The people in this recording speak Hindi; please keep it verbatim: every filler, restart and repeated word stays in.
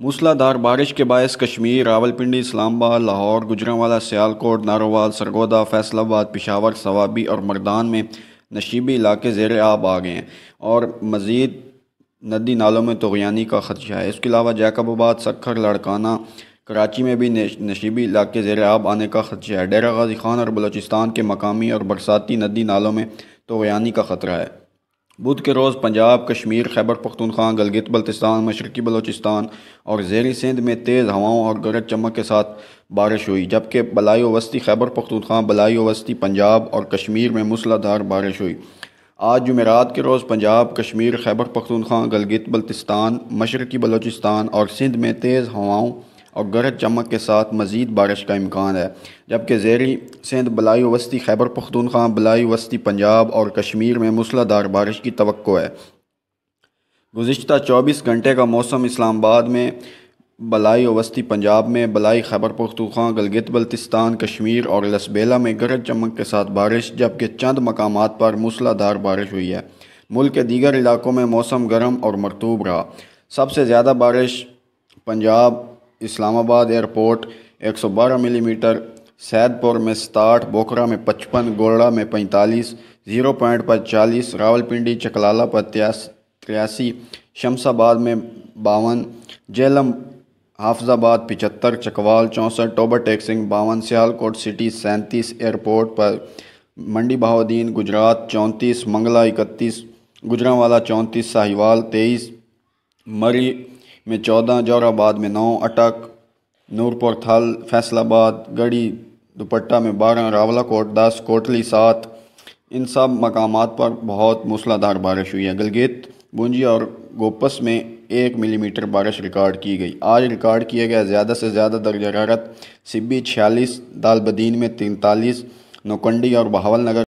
मूसलाधार बारिश के बायस कश्मीर, रावलपिंडी, इस्लामाबाद, लाहौर, गुजरांवाला, सियालकोट, नारोवाल, सरगोदा, फैसलाबाद, पिशावर, सवाबी और मर्दान में नशीबी इलाके ज़ेर आब आ गए हैं और मज़ीद नदी नालों में तोगयानी का ख़दशा है। इसके अलावा जैकबाबाद, सक्खर, लड़काना, कराची में भी नशीबी इलाके ज़ेर आब आने का ख़दशा है। डेरा गाजी खान और बलूचिस्तान के मकामी और बरसाती नदी नालों में तोगयानी का ख़तरा है। बुध के रोज़ पंजाब, कश्मीर, खैबर पख्तूनख्वा, गलगित बल्तिस्तान, मशरकी बलूचिस्तान और जेरी सिंध में तेज़ हवाओं और गरज चमक के साथ बारिश हुई, जबकि बलाई वस्ती खैबर पख्तूनख्वा, बलाई वस्ती पंजाब और कश्मीर में मूसलाधार बारिश हुई। आज जुमेरात के रोज़ पंजाब, कश्मीर, खैबर पख्तूनख्वा, गलगित बल्तिस्तान, मशरकी बलूचिस्तान और सिंध में तेज़ हवाओं और गरज चमक के साथ मज़ीद बारिश का इम्कान है, जबकि जेरी सिंध, बलाई वस्ती खैबर पख्तूनख्वा, बलाई वस्ती पंजाब और कश्मीर में मूसलाधार बारिश की तवक्को है। गुज़िश्ता चौबीस घंटे का मौसम इस्लामाबाद में, बलाई वस्ती पंजाब में, बलाई खैबर पख्तूनख्वा, गलगित बल्तिस्तान, कश्मीर और लसबेला में गरज चमक के साथ बारिश, जबकि चंद मकामात पर मूसलाधार बारिश हुई है। मुल्क के दीगर इलाकों में मौसम गर्म और मरतूब रहा। सबसे ज़्यादा बारिश पंजाब इस्लामाबाद एयरपोर्ट एक सौ बारह मिलीमीटर, सैदपुर में सताहठ, बोकरा में पचपन, गोड़ा में पैंतालीस, जीरो पॉइंट पर चालीस, रावलपिंडी, चकलाला पर तिरासी, शमसाबाद में बावन, जेलम, हाफजाबाद पचहत्तर, चकवाल चौंसठ, टोबर टेक सिंह बावन, सियालकोट सिटी सैंतीस, एयरपोर्ट पर मंडी बहाउद्दीन गुजरात चौंतीस, मंगला इकतीस, गुजरांवाला चौंतीस, साहिवाल तेईस, मरी में चौदह, जौहराबाद में नौ, अटक, नूरपुर थल, फैसलाबाद, गढ़ी दुपट्टा में बारह, रावलाकोट दस, कोटली सात। इन सब मकामात पर बहुत मूसलाधार बारिश हुई है। गलगित, बूंजी और गोपस में एक मिलीमीटर बारिश रिकॉर्ड की गई। आज रिकॉर्ड किया गया ज़्यादा से ज़्यादा दर्ज हरारत सिब्बी छियालीस, दाल बदीन में तैंतालीस, नौकंडी और बहावल नगर